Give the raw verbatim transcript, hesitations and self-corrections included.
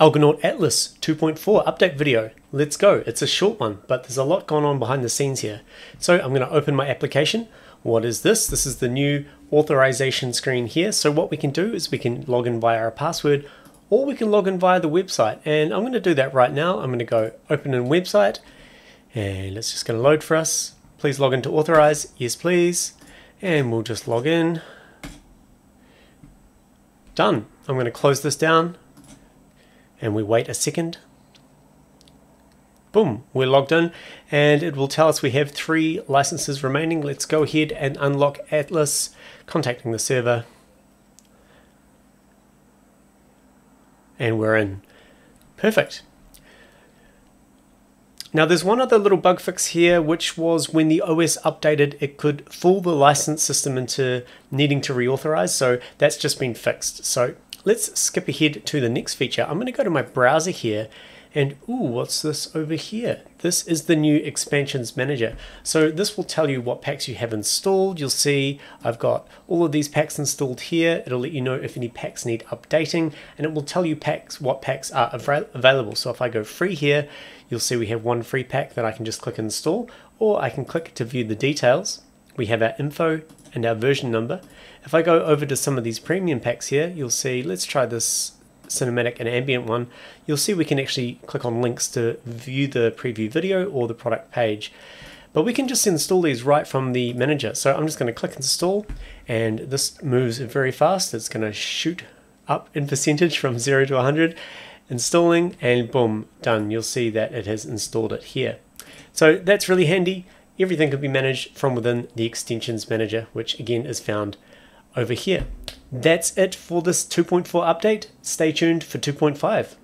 Algonaut Atlas two point four update video. Let's go. It's a short one, but there's a lot going on behind the scenes here. So I'm going to open my application. What is this? This is the new authorization screen here. So what we can do is we can log in via our password, or we can log in via the website. And I'm going to do that right now. I'm going to go open in website, and it's just going to load for us. Please log in to authorize. Yes, please. And we'll just log in. Done. I'm going to close this down. And we wait a second. Boom, we're logged in, and it will tell us we have three licenses remaining. Let's go ahead and unlock Atlas, contacting the server. And we're in. Perfect. Now there's one other little bug fix here, which was when the O S updated, it could fool the license system into needing to reauthorize. So that's just been fixed. So let's skip ahead to the next feature. I'm going to go to my browser here, and ooh, what's this over here? This is the new expansions manager. So this will tell you what packs you have installed. You'll see I've got all of these packs installed here. It'll let you know if any packs need updating, and it will tell you packs, what packs are av- available. So if I go free here, you'll see we have one free pack that I can just click install, or I can click to view the details. We have our info and our version number. If I go over to some of these premium packs here, you'll see, let's try this cinematic and ambient one, you'll see we can actually click on links to view the preview video or the product page. But we can just install these right from the manager. So I'm just going to click install, and this moves very fast. It's going to shoot up in percentage from zero to one hundred. Installing, and boom, done. You'll see that it has installed it here. So that's really handy. Everything can be managed from within the extensions manager, which again is found over here. That's it for this two point four update. Stay tuned for two point five.